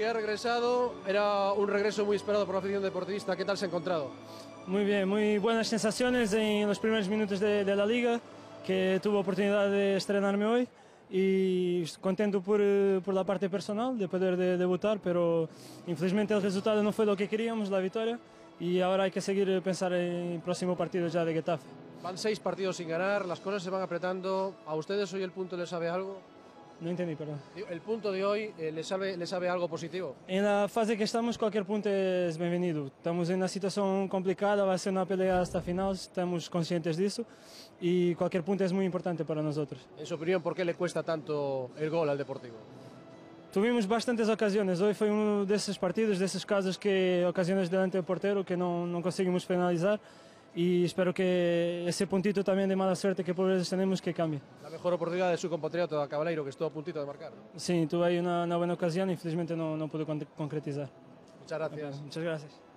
que ha regresado. Era un regreso muy esperado por la afición deportivista. ¿Qué tal se ha encontrado? Muy bien, muy buenas sensaciones en los primeros minutos de la Liga, que tuve oportunidad de estrenarme hoy, y contento por la parte personal de poder debutar, pero infelizmente el resultado no fue lo que queríamos, la victoria, y ahora hay que seguir pensar en el próximo partido ya de Getafe. Van 6 partidos sin ganar, las cosas se van apretando. ¿A ustedes hoy el punto les sabe algo? No entendí, perdón. ¿El punto de hoy le sabe algo positivo? En la fase que estamos, cualquier punto es bienvenido. Estamos en una situación complicada, va a ser una pelea hasta final, estamos conscientes de eso y cualquier punto es muy importante para nosotros. En su opinión, ¿por qué le cuesta tanto el gol al Deportivo? Tuvimos bastantes ocasiones, hoy fue uno de esos partidos, de esos casos que ocasiones delante del portero que no conseguimos finalizar. Y espero que ese puntito también de mala suerte que por veces tenemos que cambie. La mejor oportunidad de su compatriota Caballero, que estuvo a puntito de marcar, ¿no? Sí, tuve ahí una buena ocasión y infelizmente no pude concretizar. Muchas gracias. Muchas gracias.